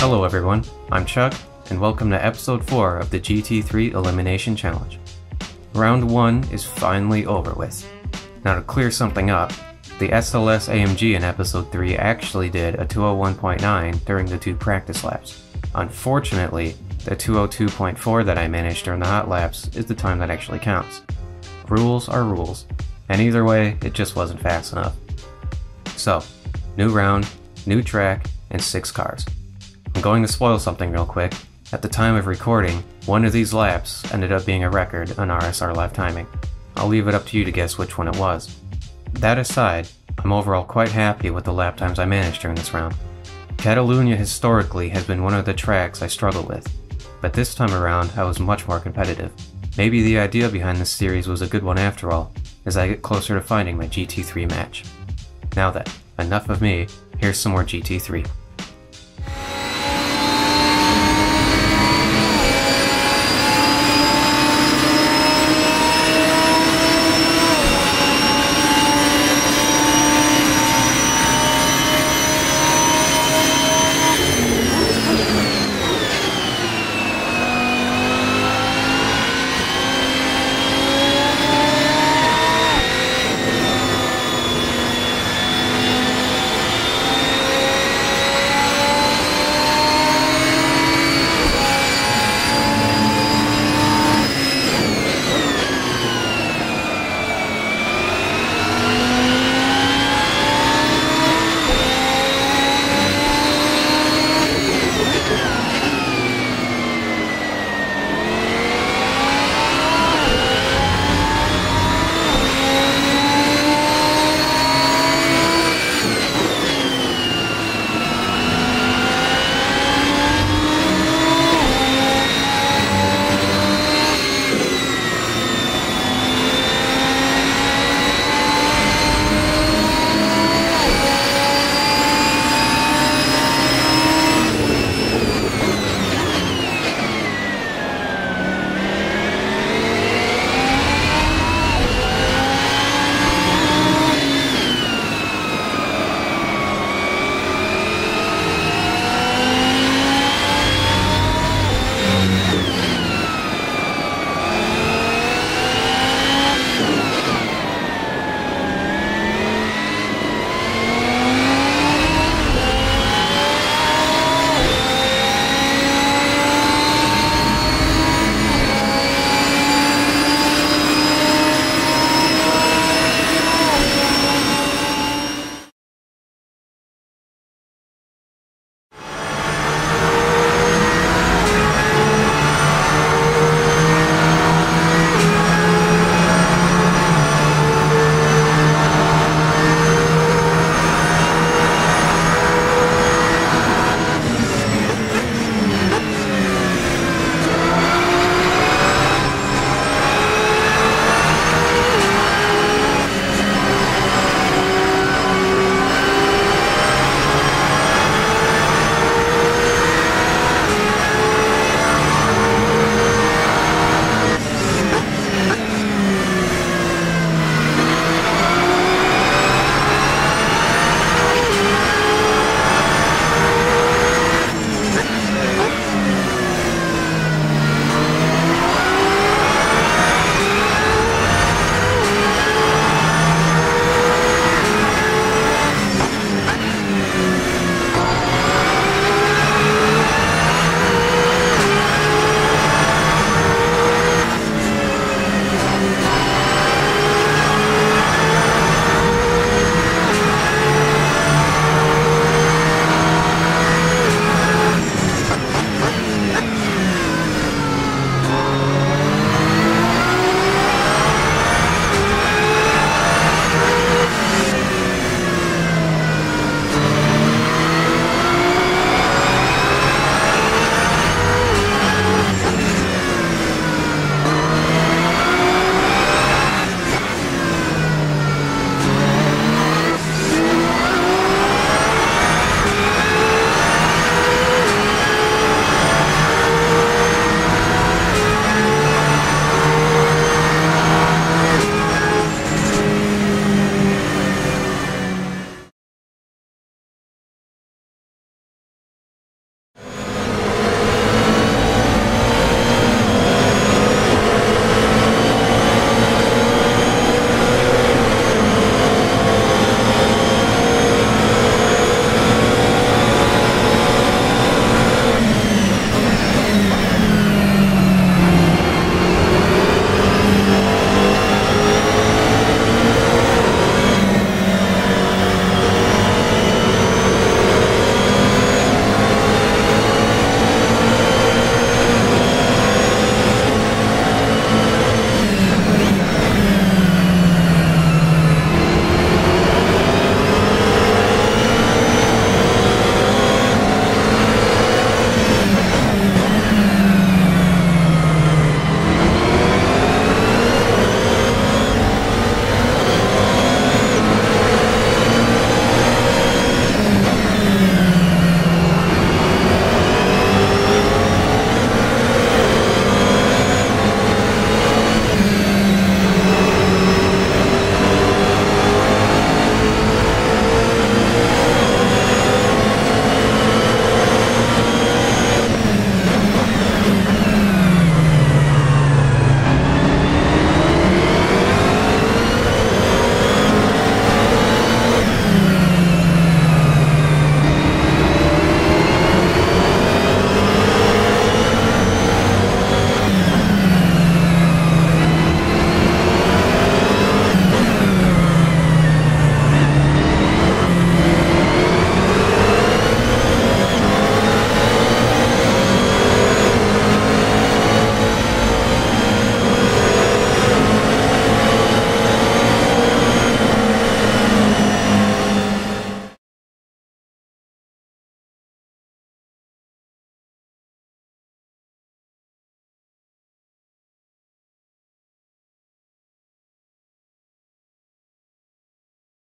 Hello everyone, I'm Chuck, and welcome to episode 4 of the GT3 Elimination Challenge. Round 1 is finally over with. Now to clear something up, the SLS AMG in episode 3 actually did a 201.9 during the 2 practice laps. Unfortunately, the 202.4 that I managed during the hot laps is the time that actually counts. Rules are rules, and either way, it just wasn't fast enough. So, new round, new track, and 6 cars. I'm going to spoil something real quick. At the time of recording, one of these laps ended up being a record on RSR live timing. I'll leave it up to you to guess which one it was. That aside, I'm overall quite happy with the lap times I managed during this round. Catalunya historically has been one of the tracks I struggle with, but this time around I was much more competitive. Maybe the idea behind this series was a good one after all, as I get closer to finding my GT3 match. Now then, enough of me, here's some more GT3.